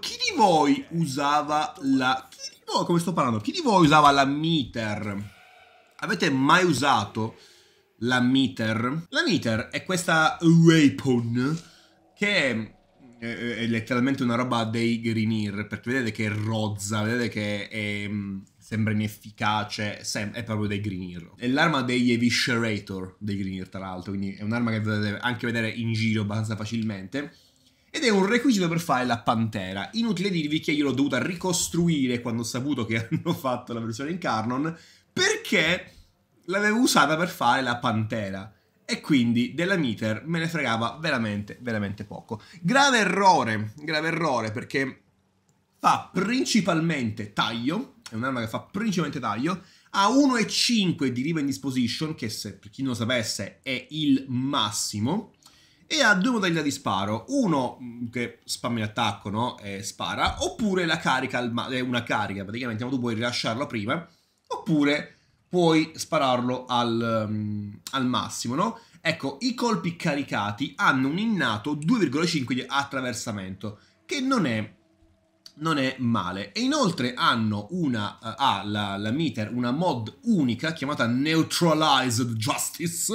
Chi di voi usava la... No, come sto parlando? Chi di voi usava la Miter? Avete mai usato la Miter? La Miter è questa Raypon che è letteralmente una roba dei Grineer, perché vedete che rozza, vedete che è, sembra inefficace, è proprio dei Grineer. È l'arma degli Eviscerator, dei Grineer tra l'altro, quindi è un'arma che potete anche vedere in giro abbastanza facilmente. Ed è un requisito per fare la Pantera. Inutile dirvi che io l'ho dovuta ricostruire quando ho saputo che hanno fatto la versione Incarnon, perché l'avevo usata per fare la Pantera. E quindi della Miter me ne fregava veramente, veramente poco. Grave errore, perché fa principalmente taglio, è un'arma che fa principalmente taglio, a 1,5 di Riven Disposition, che se, per chi non lo sapesse è il massimo, e ha due modalità di sparo, uno che spammi l'attacco, no? E spara, oppure la carica, è una carica praticamente, ma tu puoi rilasciarla prima, oppure puoi spararlo al massimo, no? Ecco, i colpi caricati hanno un innato 2,5 di attraversamento, che non è male, e inoltre hanno la Miter, una mod unica chiamata Neutralized Justice,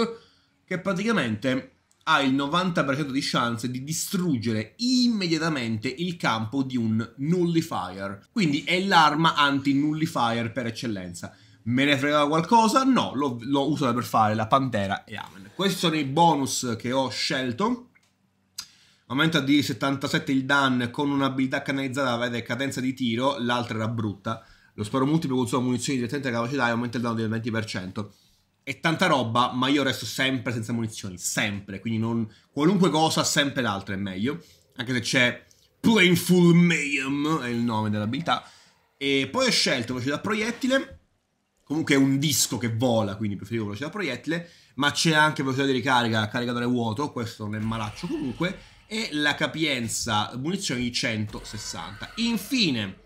che praticamente ha il 90% di chance di distruggere immediatamente il campo di un nullifier. Quindi è l'arma anti-nullifier per eccellenza. Me ne fregava qualcosa? No, l'ho usata per fare la Pantera e amen. Questi sono i bonus che ho scelto. Aumenta di 77 il danno con un'abilità canalizzata, vede cadenza di tiro, l'altra era brutta. Lo sparo multiplo consuma munizioni direttamente alla capacità e aumenta il danno del 20%. È tanta roba, ma io resto sempre senza munizioni, sempre, quindi non... qualunque cosa, sempre l'altra è meglio, anche se c'è Painful Mayhem, è il nome dell'abilità. E poi ho scelto velocità proiettile, comunque è un disco che vola, quindi preferivo velocità proiettile, ma c'è anche velocità di ricarica, caricatore vuoto, questo non è malaccio comunque, e la capienza munizioni di 160. Infine,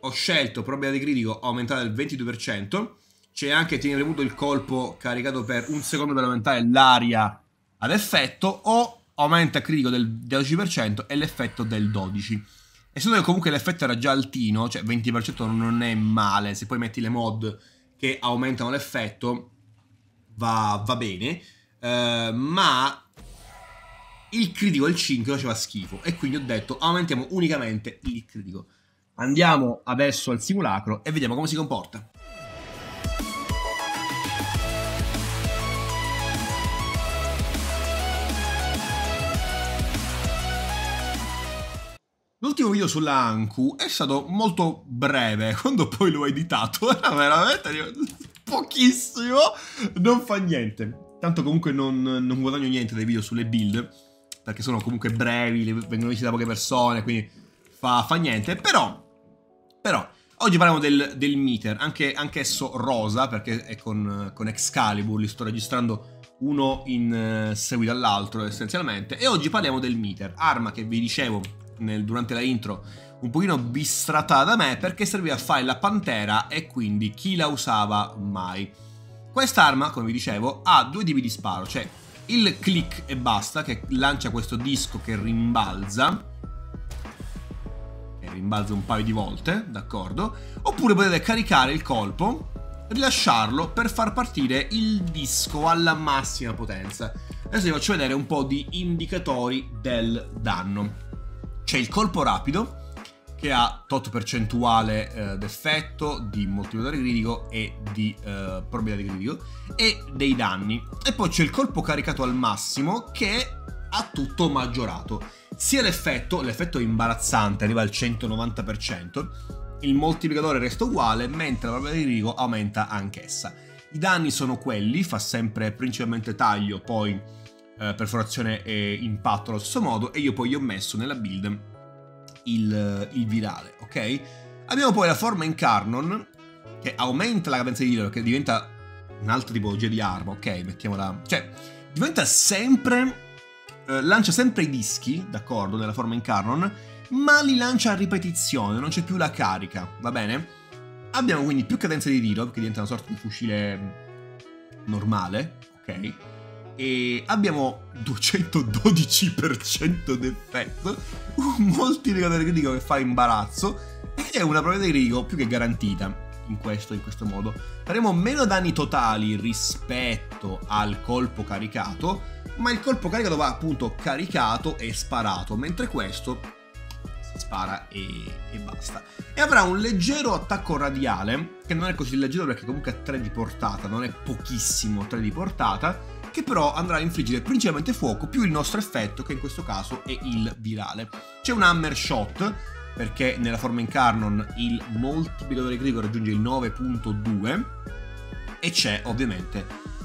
ho scelto probabilità di critico aumentata del 22%, c'è anche tenere premuto il colpo caricato per un secondo per aumentare l'aria ad effetto, o aumenta critico del 12% e l'effetto del 12%. E secondo me comunque l'effetto era già altino, cioè 20% non è male, se poi metti le mod che aumentano l'effetto va bene, ma il critico del 5 faceva schifo e quindi ho detto aumentiamo unicamente il critico. Andiamo adesso al simulacro e vediamo come si comporta. L'ultimo video sulla Anku è stato molto breve, quando poi l'ho editato era veramente pochissimo, non fa niente. Tanto comunque non guadagno niente dai video sulle build, perché sono comunque brevi, vengono visti da poche persone, quindi fa niente. Però oggi parliamo del Miter, anch'esso rosa, perché è con Excalibur, li sto registrando uno in seguito all'altro essenzialmente. E oggi parliamo del Miter, arma che vi dicevo durante la intro un pochino bistratata da me, perché serviva a fare la Pantera e quindi chi la usava mai. Quest'arma, come vi dicevo, ha due tipi di sparo, cioè il click e basta, che lancia questo disco che rimbalza un paio di volte, d'accordo, oppure potete caricare il colpo, rilasciarlo per far partire il disco alla massima potenza. Adesso vi faccio vedere un po' di indicatori del danno. C'è il colpo rapido, che ha tot percentuale d'effetto, di moltiplicatore critico e di probabilità di critico, e dei danni. E poi c'è il colpo caricato al massimo, che ha tutto maggiorato. Sia l'effetto è imbarazzante, arriva al 190%, il moltiplicatore resta uguale, mentre la probabilità di critico aumenta anch'essa. I danni sono quelli, fa sempre principalmente taglio, poi perforazione e impatto allo stesso modo, e io poi gli ho messo nella build il virale, ok? Abbiamo poi la forma Incarnon, che aumenta la cadenza di tiro, che diventa un'altra tipologia di arma, ok? Mettiamola... cioè, diventa sempre... lancia sempre i dischi, d'accordo, nella forma Incarnon, ma li lancia a ripetizione, non c'è più la carica, va bene? Abbiamo quindi più cadenza di tiro, che diventa una sorta di fucile normale, ok? e abbiamo 212% d'effetto, un moltiplicatore di critico che fa imbarazzo, ed è una probabilità di critico più che garantita in questo modo. Faremo meno danni totali rispetto al colpo caricato, ma il colpo caricato va appunto caricato e sparato, mentre questo spara e basta. E avrà un leggero attacco radiale, che non è così leggero perché comunque ha 3 di portata, non è pochissimo 3 di portata, che però andrà a infliggere principalmente fuoco più il nostro effetto, che in questo caso è il virale. C'è un hammer shot, perché nella forma Incarnon il moltiplicatore critico raggiunge il 9.2, e c'è ovviamente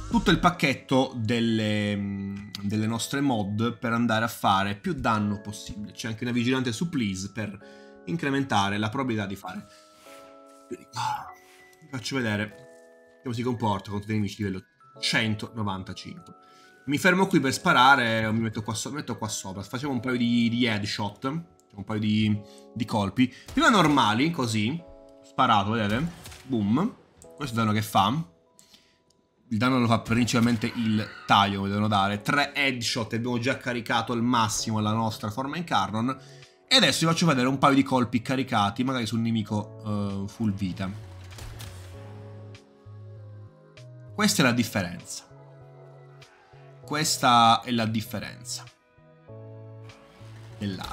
tutto il pacchetto delle nostre mod per andare a fare più danno possibile. C'è anche una vigilante su please per incrementare la probabilità di fare. Vi faccio vedere come si comporta contro dei nemici livello 195. Mi fermo qui per sparare, mi metto qua sopra. Facciamo un paio di headshot, un paio di colpi. Prima normali, così, sparato, vedete? Boom. Questo è il danno che fa. Il danno lo fa principalmente il taglio, mi devono dare 3 headshot e abbiamo già caricato al massimo la nostra forma Incarnon. E adesso vi faccio vedere un paio di colpi caricati, magari su un nemico full vita. Questa è la differenza. Questa è la differenza dell'area.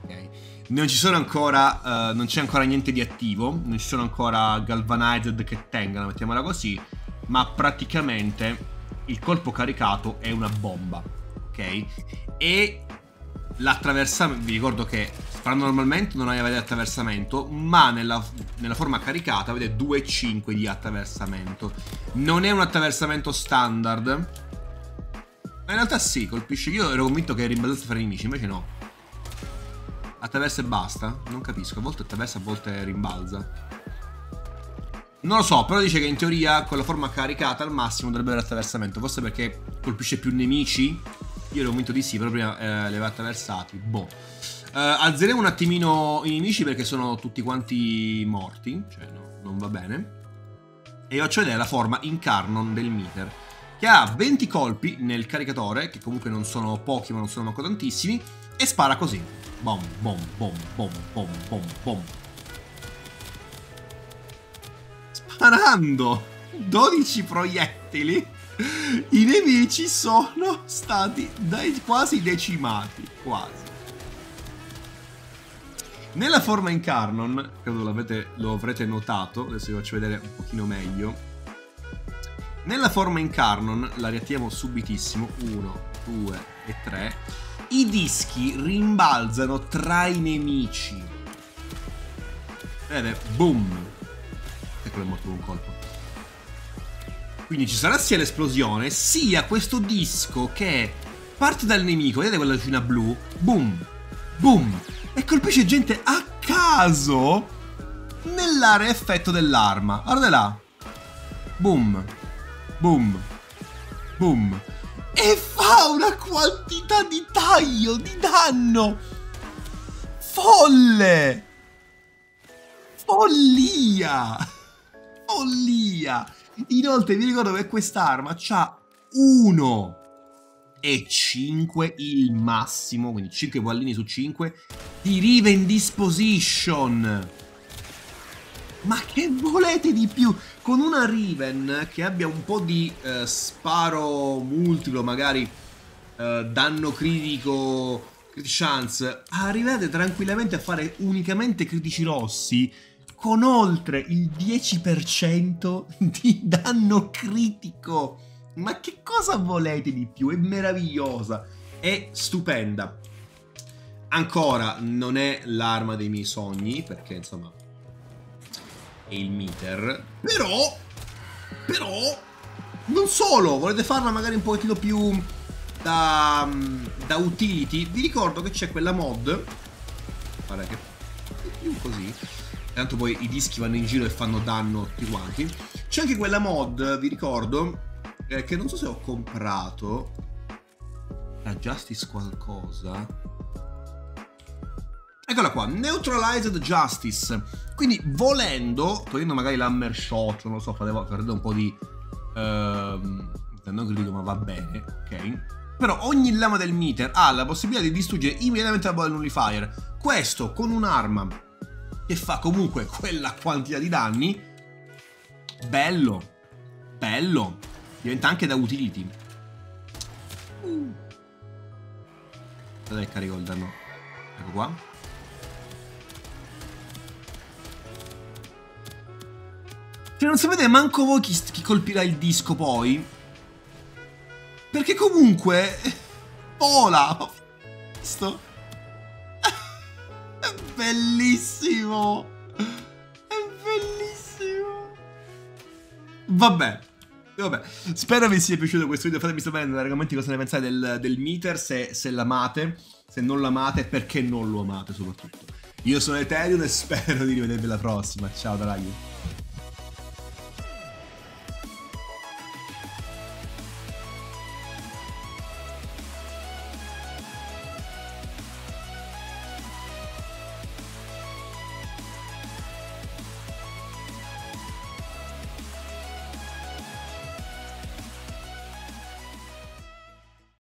Okay. Non ci sono ancora, non c'è ancora niente di attivo, non ci sono ancora galvanized che tengano, mettiamola così. Ma praticamente il colpo caricato è una bomba, ok? E l'attraversamento, vi ricordo che normalmente non avete attraversamento, ma nella forma caricata avete 2,5 di attraversamento. Non è un attraversamento standard, ma in realtà sì, colpisce. Io ero convinto che rimbalzasse fra i nemici, invece no. Attraversa e basta? Non capisco, a volte attraversa, a volte rimbalza. Non lo so, però dice che in teoria con la forma caricata al massimo dovrebbe avere attraversamento. Forse perché colpisce più nemici? Io ero convinto di sì, però prima li aveva attraversati. Boh. Alzeremo un attimino i nemici perché sono tutti quanti morti. Cioè, no, non va bene. E faccio vedere la forma Incarnon del Miter, che ha 20 colpi nel caricatore, che comunque non sono pochi ma non sono manco tantissimi, e spara così. Bom, bom, bom, bom, bom, bom, bom. Sparando 12 proiettili, i nemici sono stati quasi decimati, quasi. Nella forma Incarnon, credo lo avrete notato, adesso vi faccio vedere un pochino meglio. Nella forma Incarnon, la riattiviamo subitissimo, 1, 2 e 3, i dischi rimbalzano tra i nemici. Vedete? Boom! È morto un colpo, quindi ci sarà sia l'esplosione sia questo disco che parte dal nemico. Vedete quella lucina blu? Boom, boom, e colpisce gente a caso nell'area effetto dell'arma. Guardate là, boom, boom, boom, e fa una quantità di taglio, di danno folle, follia, follia. Inoltre vi ricordo che quest'arma c'ha 1,5 il massimo, quindi 5 pallini su 5 di Riven Disposition. Ma che volete di più? Con una Riven che abbia un po' di sparo multiplo, magari danno critico, crit chance, arrivate tranquillamente a fare unicamente critici rossi, con oltre il 10% di danno critico. Ma che cosa volete di più? È meravigliosa, è stupenda. Ancora non è l'arma dei miei sogni, perché insomma è il Miter. Però non solo, volete farla magari un pochettino più da utility. Vi ricordo che c'è quella mod, guarda che più così, tanto poi i dischi vanno in giro e fanno danno tutti quanti. C'è anche quella mod, vi ricordo, che non so se ho comprato, la Justice qualcosa. Eccola qua, Neutralized Justice. Quindi volendo, togliendo magari l'hammer shot, non lo so, fate un po' non critico, ma va bene, ok? Però ogni lama del Miter ha la possibilità di distruggere immediatamente la bolla del nullifier. Questo con un'arma che fa comunque quella quantità di danni. Bello. Bello. Diventa anche da utility. Dai, carico il danno. Ecco qua. Cioè non sapete manco voi chi colpirà il disco poi. Perché comunque vola. Visto? È bellissimo. È bellissimo. Vabbè. Spero vi sia piaciuto questo video. Fatemi sapere nei commenti cosa ne pensate del Miter. Se l'amate. Se non l'amate, perché non lo amate soprattutto. Io sono Eterion e spero di rivedervi alla prossima. Ciao da ragazzi.